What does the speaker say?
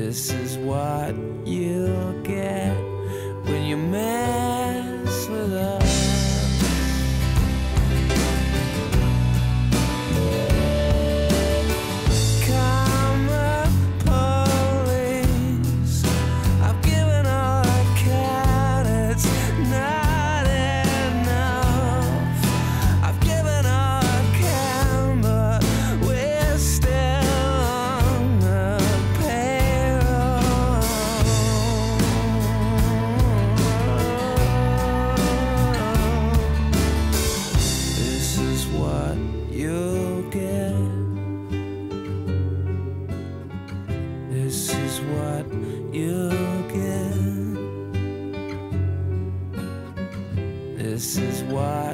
This is what you'll get when you mess with us. This is what you'll get. This is what